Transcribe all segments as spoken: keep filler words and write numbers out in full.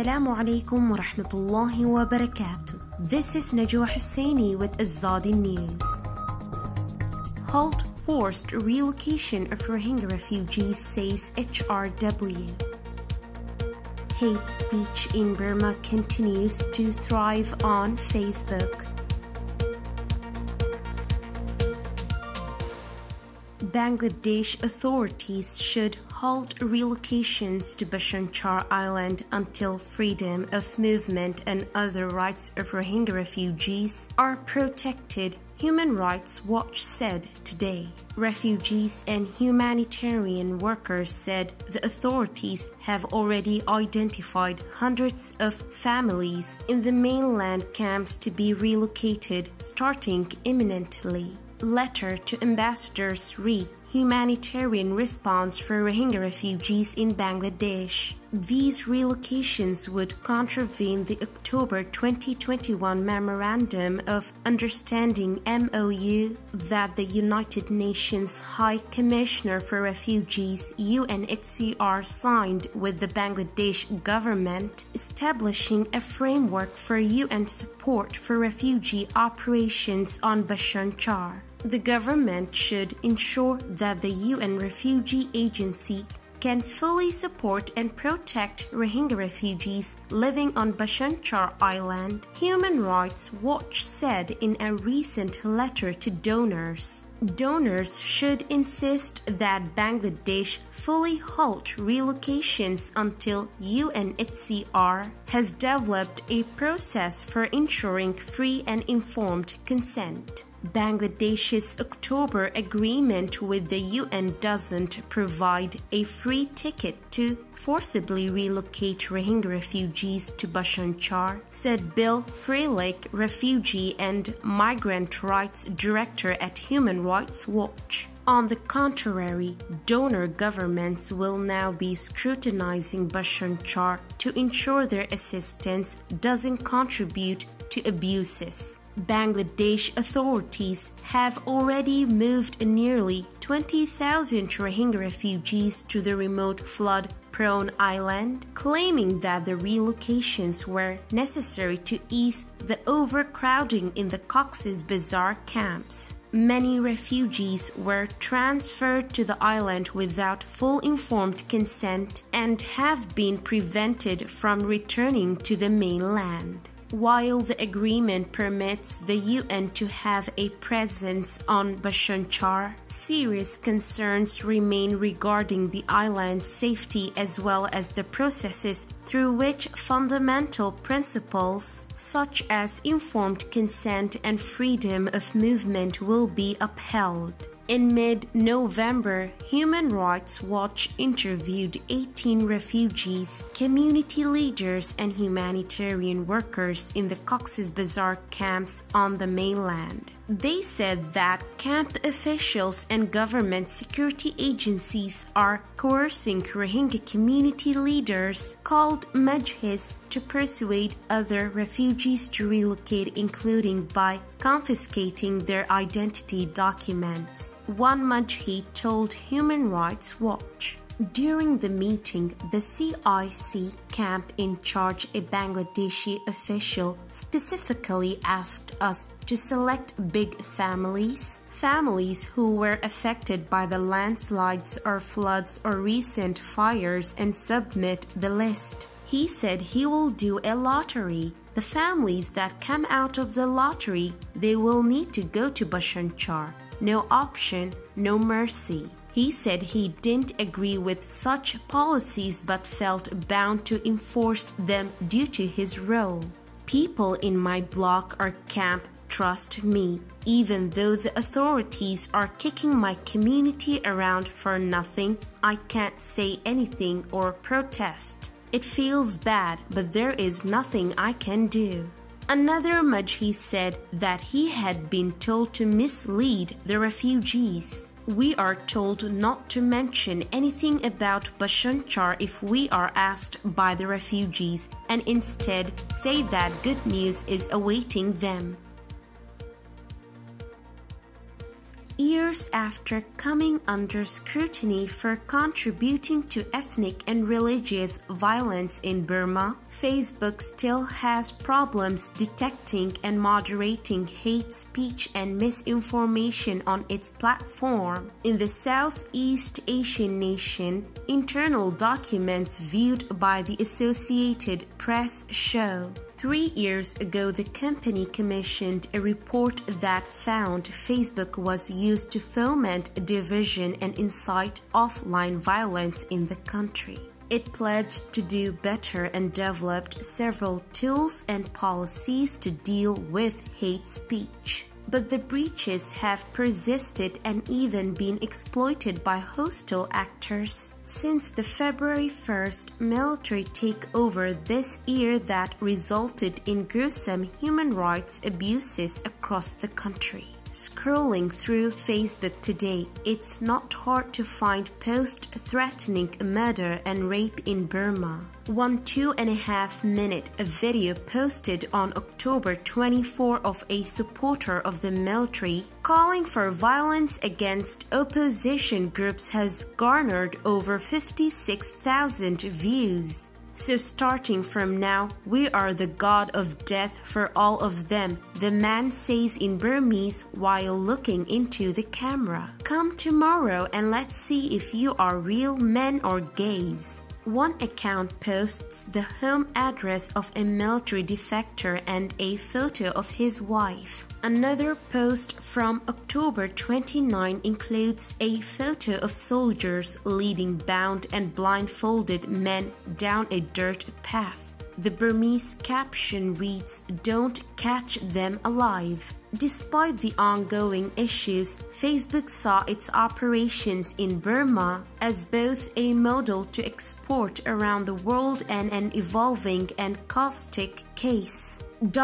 Assalamu alaikum wa rahmatullahi wa barakatuh. This is Najwa Hussaini with Azadi News. Halt forced relocation of Rohingya refugees, says H R W. Hate speech in Burma continues to thrive on Facebook. Bangladesh authorities should halt relocations to Bhasan Char Island until freedom of movement and other rights of Rohingya refugees are protected, Human Rights Watch said today. Refugees and humanitarian workers said the authorities have already identified hundreds of families in the mainland camps to be relocated starting imminently. Letter to Ambassadors re Humanitarian response for Rohingya refugees in Bangladesh. These relocations would contravene the October twenty twenty-one Memorandum of Understanding M O U that the United Nations High Commissioner for Refugees U N H C R signed with the Bangladesh government, establishing a framework for U N support for refugee operations on Bhasan Char. The government should ensure that the U N Refugee Agency can fully support and protect Rohingya refugees living on Bhasan Char Island, Human Rights Watch said in a recent letter to donors. Donors should insist that Bangladesh fully halt relocations until U N H C R has developed a process for ensuring free and informed consent. Bangladesh's October agreement with the U N doesn't provide a free ticket to forcibly relocate Rohingya refugees to Bhasan Char, said Bill Frelick, refugee and migrant rights director at Human Rights Watch. On the contrary, donor governments will now be scrutinizing Bhasan Char to ensure their assistance doesn't contribute to abuses. Bangladesh authorities have already moved nearly twenty thousand Rohingya refugees to the remote flood-prone island, claiming that the relocations were necessary to ease the overcrowding in the Cox's Bazar camps. Many refugees were transferred to the island without full informed consent and have been prevented from returning to the mainland. While the agreement permits the U N to have a presence on Bhasan Char, serious concerns remain regarding the island's safety as well as the processes through which fundamental principles such as informed consent and freedom of movement will be upheld. In mid-November, Human Rights Watch interviewed eighteen refugees, community leaders and humanitarian workers in the Cox's Bazar camps on the mainland. They said that camp officials and government security agencies are coercing Rohingya community leaders called Majhis to persuade other refugees to relocate, including by confiscating their identity documents. One Majhi told Human Rights Watch. During the meeting, the C I C camp in charge, a Bangladeshi official, specifically asked us to select big families, families who were affected by the landslides or floods or recent fires, and submit the list. He said he will do a lottery. The families that come out of the lottery, they will need to go to Bhasan Char. No option, no mercy. He said he didn't agree with such policies but felt bound to enforce them due to his role. People in my block or camp trust me, even though the authorities are kicking my community around for nothing. I can't say anything or protest. It feels bad, but there is nothing I can do. Another Majhi said that he had been told to mislead the refugees. We are told not to mention anything about Bhasan Char if we are asked by the refugees, and instead say that good news is awaiting them. Ear years after coming under scrutiny for contributing to ethnic and religious violence in Burma, Facebook still has problems detecting and moderating hate speech and misinformation on its platform. In the Southeast Asian nation, internal documents viewed by the Associated Press show Three years ago, the company commissioned a report that found Facebook was used to foment division and incite offline violence in the country. It pledged to do better and developed several tools and policies to deal with hate speech. But the breaches have persisted and even been exploited by hostile actors. Since the February first military takeover this year that resulted in gruesome human rights abuses across the country. Scrolling through Facebook today, it's not hard to find posts threatening murder and rape in Burma. One two-and-a-half-minute video posted on October twenty-fourth of a supporter of the military calling for violence against opposition groups has garnered over fifty-six thousand views. So starting from now, we are the god of death for all of them, the man says in Burmese while looking into the camera. Come tomorrow and let's see if you are real men or gays. One account posts the home address of a military defector and a photo of his wife. Another post from October twenty-ninth includes a photo of soldiers leading bound and blindfolded men down a dirt path. The Burmese caption reads, "Don't catch them alive." Despite the ongoing issues, Facebook saw its operations in Burma as both a model to export around the world and an evolving and caustic case.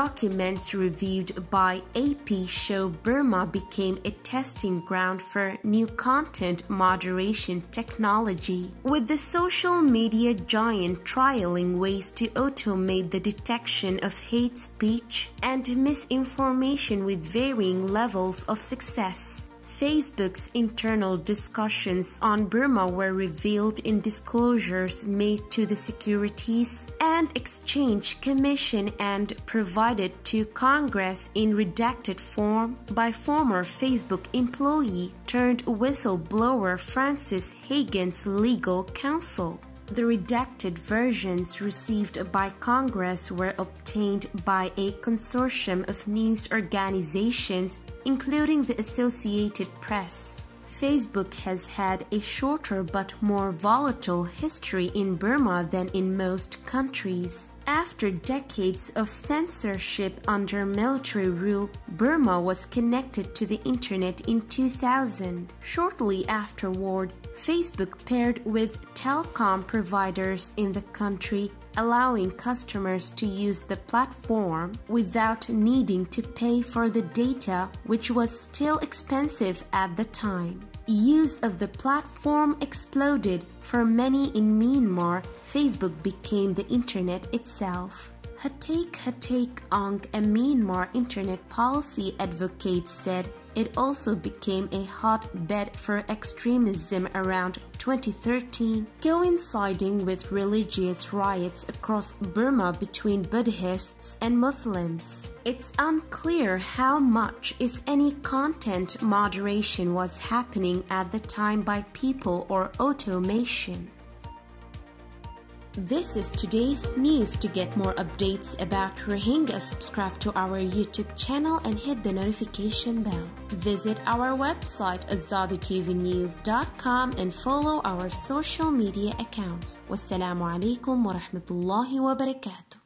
Documents reviewed by A P show Burma became a testing ground for new content moderation technology, with the social media giant trialing ways to automate the detection of hate speech and misinformation with varying levels of success. Facebook's internal discussions on Burma were revealed in disclosures made to the Securities and Exchange Commission and provided to Congress in redacted form by former Facebook employee turned whistleblower Francis Haugen's legal counsel. The redacted versions received by Congress were obtained by a consortium of news organizations, including the Associated Press. Facebook has had a shorter but more volatile history in Burma than in most countries. After decades of censorship under military rule, Burma was connected to the internet in two thousand. Shortly afterward, Facebook paired with telecom providers in the country, allowing customers to use the platform without needing to pay for the data, which was still expensive at the time. Use of the platform exploded. For many in Myanmar, Facebook became the internet itself. Htike Htike, a Myanmar internet policy advocate, said it also became a hotbed for extremism around twenty thirteen, coinciding with religious riots across Burma between Buddhists and Muslims. It's unclear how much, if any, content moderation was happening at the time by people or automation. This is today's news. To get more updates about Rohingya, subscribe to our YouTube channel and hit the notification bell. Visit our website Azadi T V News dot com and follow our social media accounts. Wassalamu alaikum wa rahmatullahi wa barakatuh.